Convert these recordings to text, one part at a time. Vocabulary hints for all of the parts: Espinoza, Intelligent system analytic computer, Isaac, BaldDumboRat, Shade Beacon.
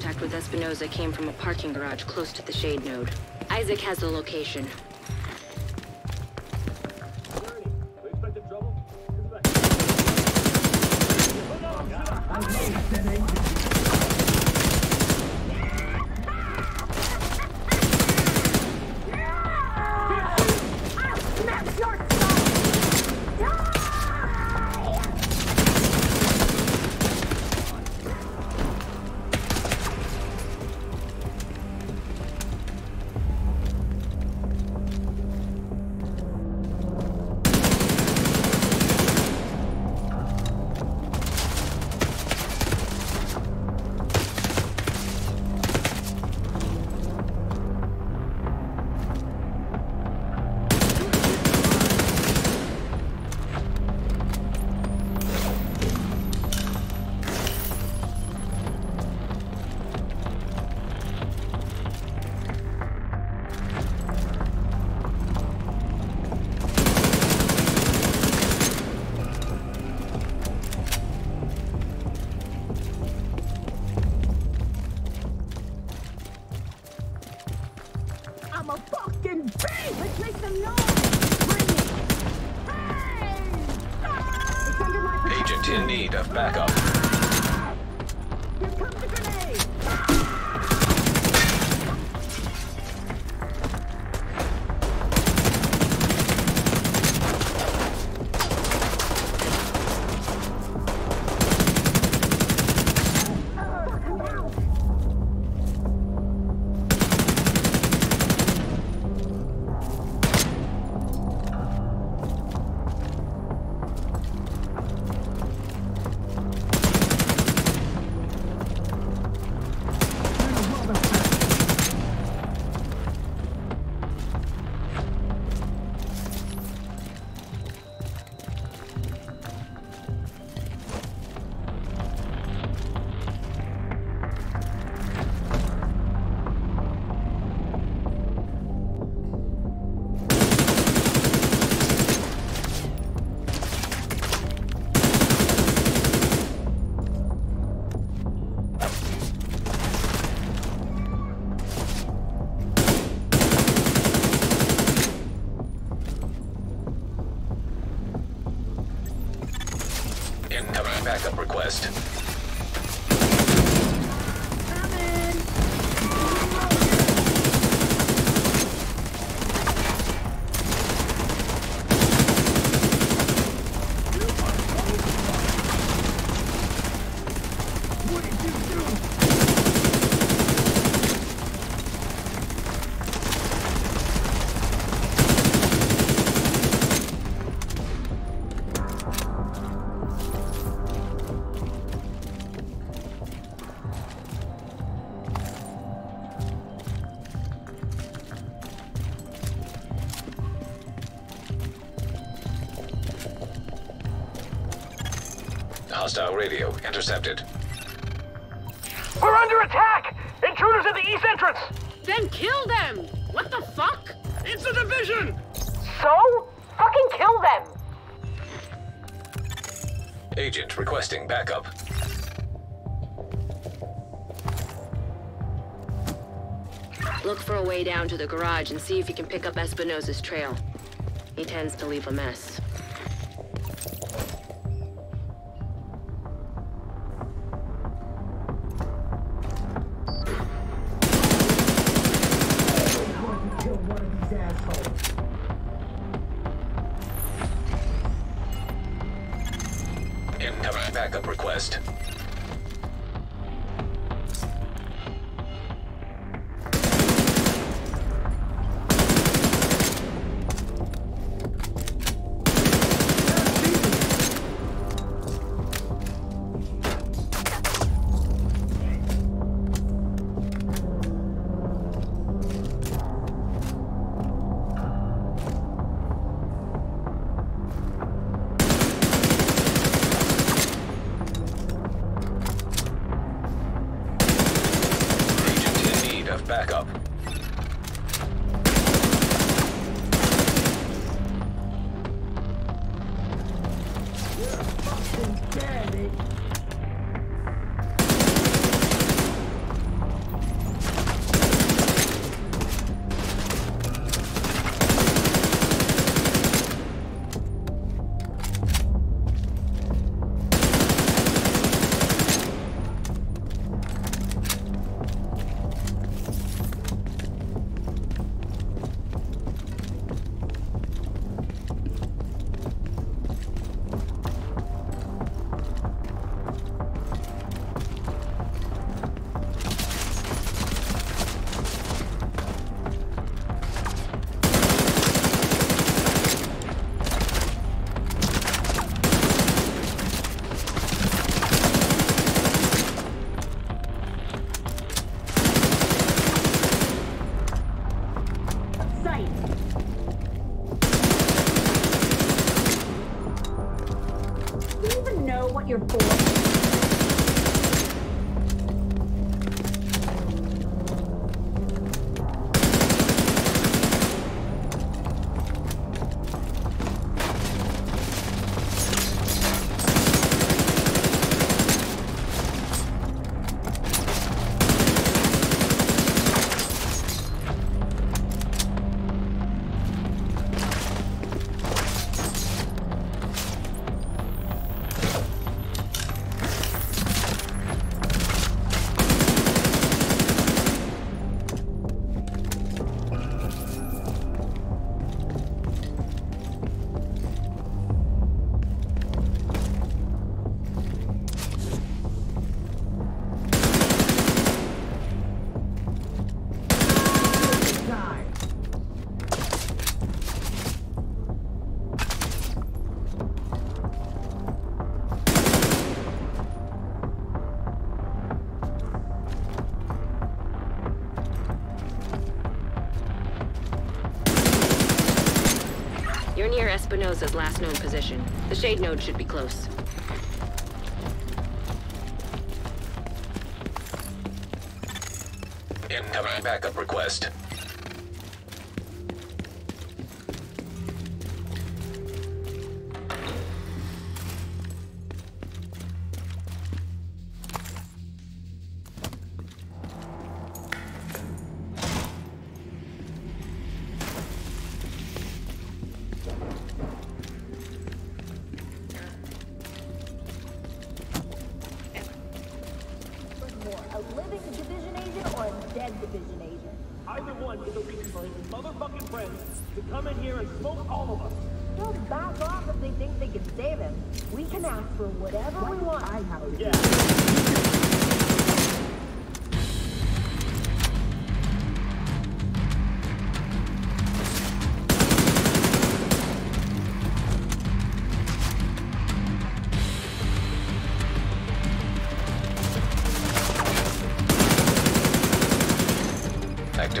contact with Espinoza came from a parking garage close to the Shade node. Isaac has the location. Agent in need of backup. Here comes the grenade. Incoming backup request. Hostile radio intercepted. We're under attack! Intruders at the east entrance! Then kill them! What the fuck? It's a division! So? Fucking kill them! Agent requesting backup. Look for a way down to the garage and see if you can pick up Espinoza's trail. He tends to leave a mess. Incoming backup request. right. Do you even know what you're for? You're near Espinoza's last known position. The Shade node should be close. Incoming backup request.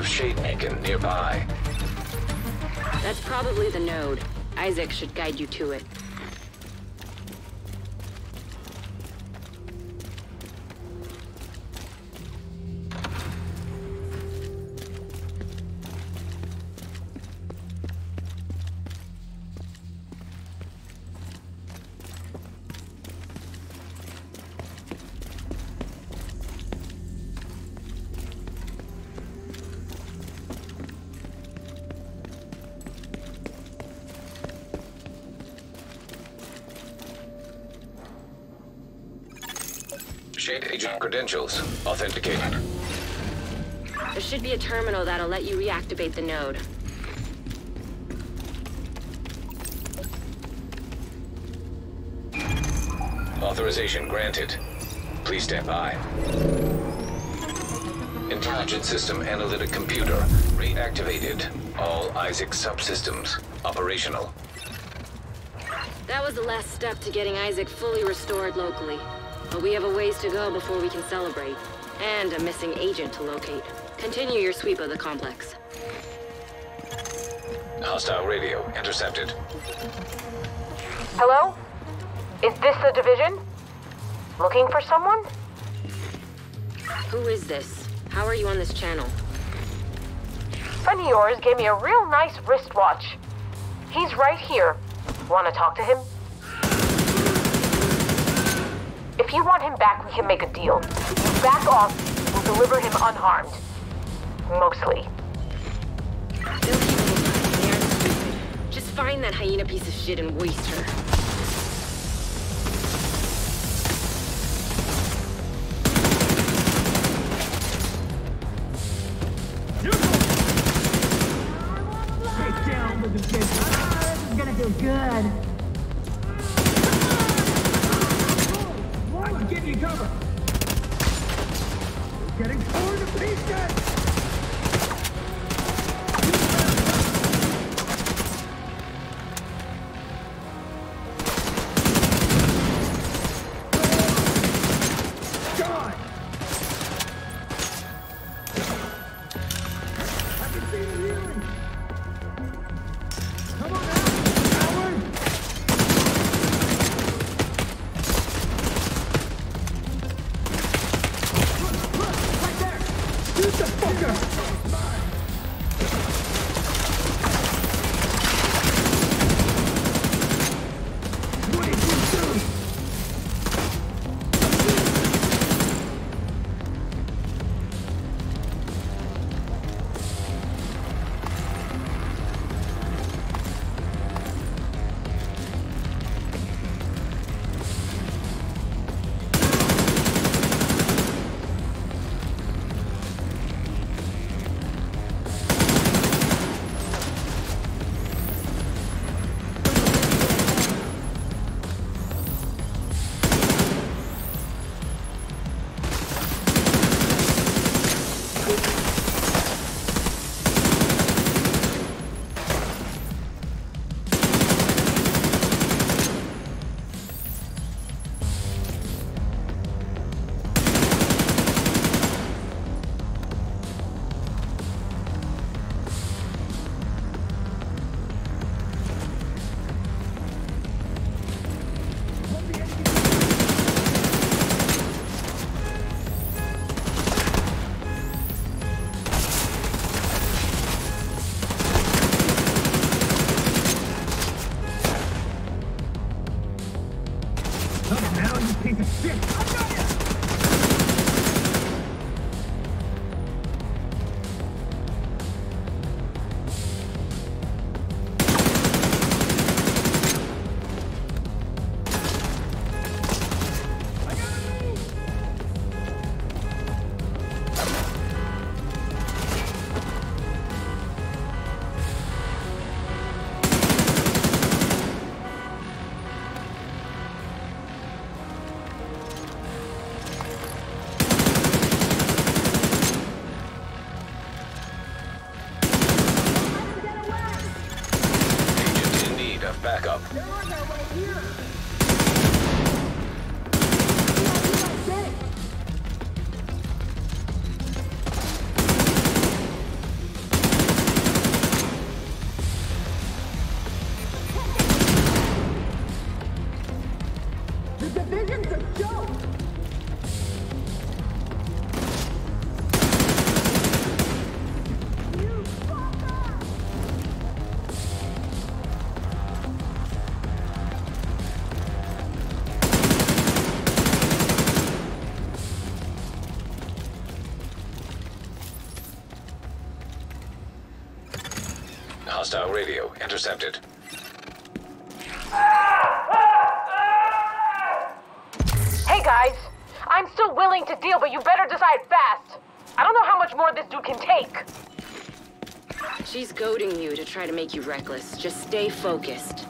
Shade Beacon nearby. That's probably the node. Isaac should guide you to it. Shade agent credentials authenticated. There should be a terminal that'll let you reactivate the node. Authorization granted. Please stand by. Intelligent system analytic computer reactivated. All Isaac subsystems operational. That was the last step to getting Isaac fully restored locally. But we have a ways to go before we can celebrate, and a missing agent to locate. Continue your sweep of the complex. Hostile radio intercepted. Hello? Is this the division? Looking for someone? Who is this? How are you on this channel? Friend of yours gave me a real nice wristwatch. He's right here. Want to talk to him? If you want him back, we can make a deal. Back off, we'll deliver him unharmed. Mostly. They'll keep him alive. They aren't stupid. Just find that hyena piece of shit and waste her. Back up. They're on their way here. The division's a joke. Hostile radio intercepted. Hey guys, I'm still willing to deal, but you better decide fast. I don't know how much more this dude can take. She's goading you to try to make you reckless. Just stay focused.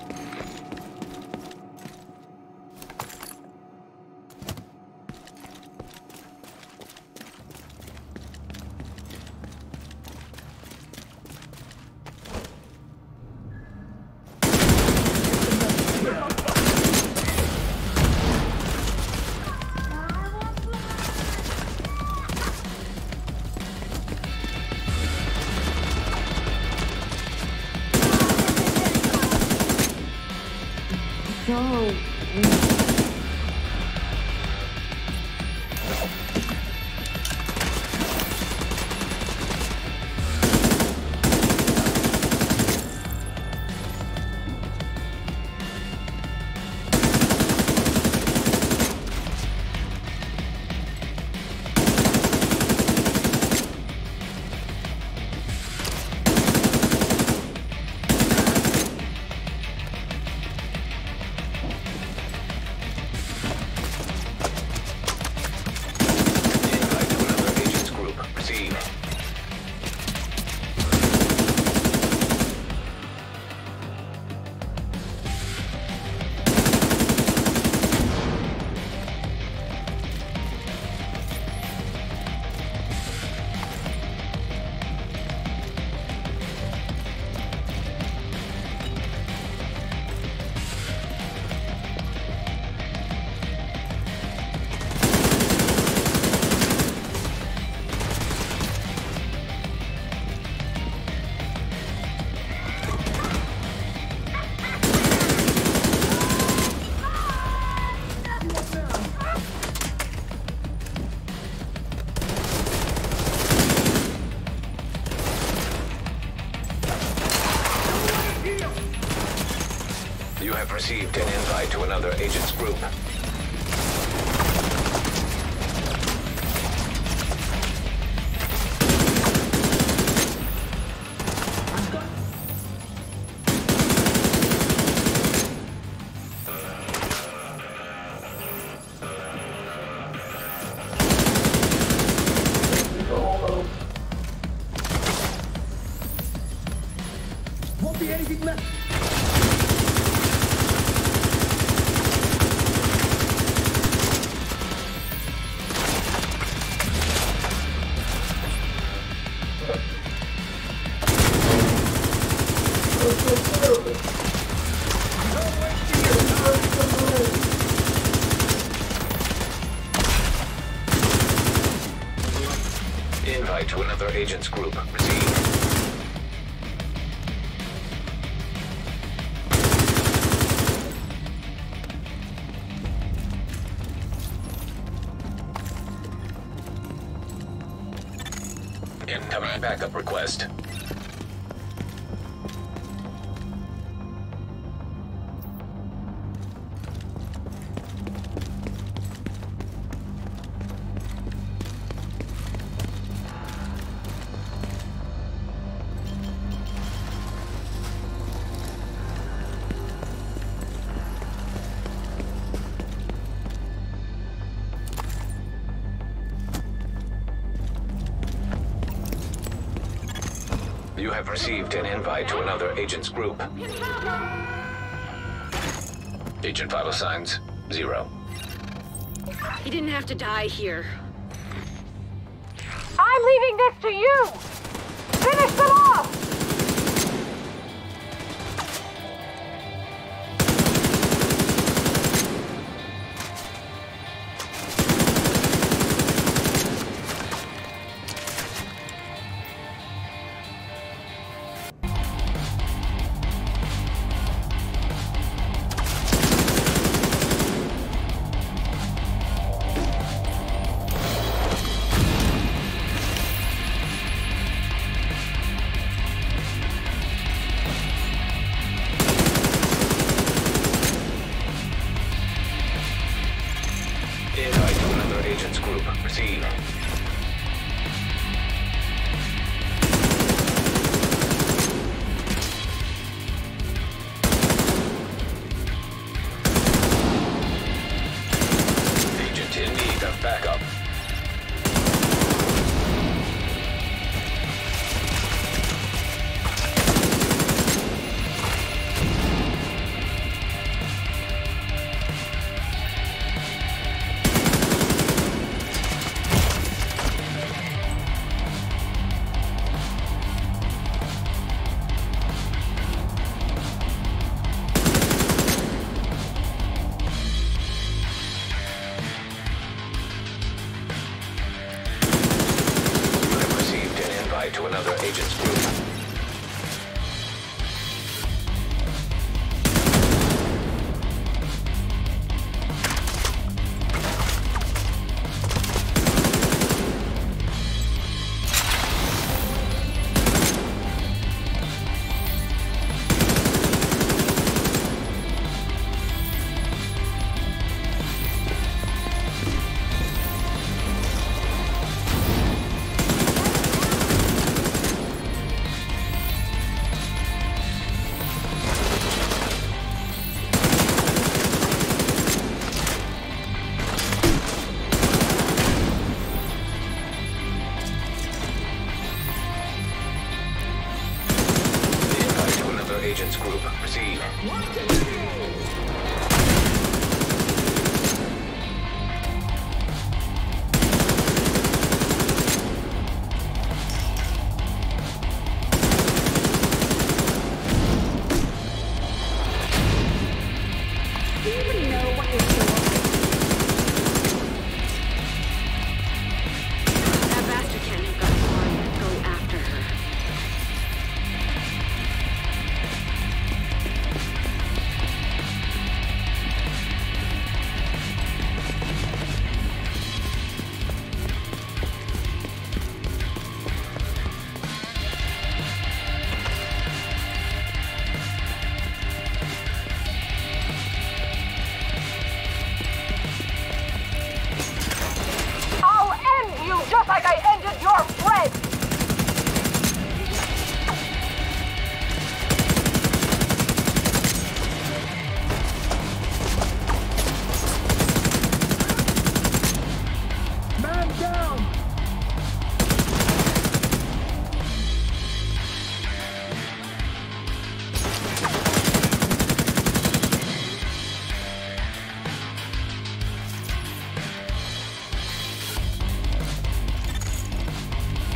Received an invite to another agent's group. Won't be anything left. Invite to another agent's group. Receive. Incoming backup request. You have received an invite to another agent's group. Agent vital signs, 0. He didn't have to die here. I'm leaving this to you! Finish them off!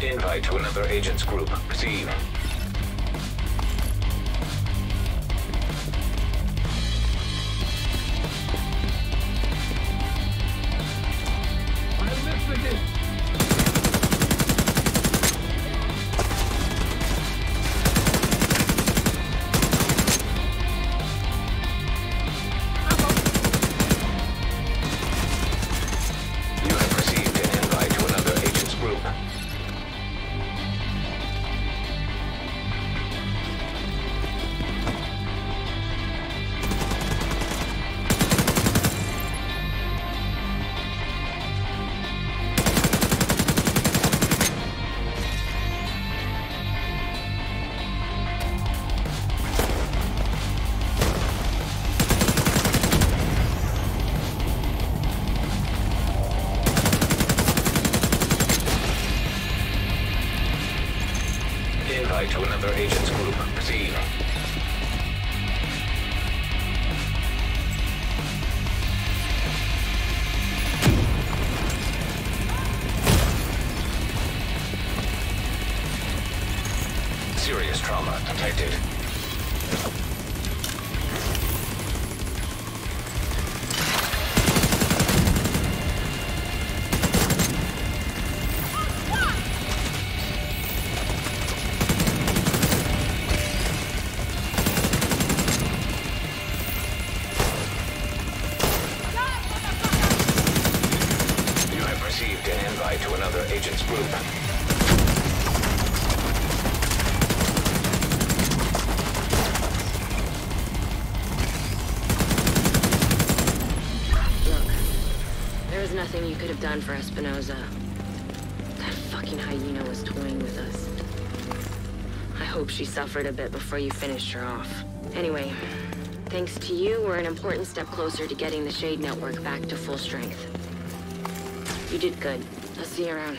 Invite to another agent's group. Proceed. To another agent's group. Proceed. Serious trauma detected. Nothing you could have done for Espinoza. That fucking hyena was toying with us. I hope she suffered a bit before you finished her off. Anyway, thanks to you, we're an important step closer to getting the Shade Network back to full strength. You did good. I'll see you around.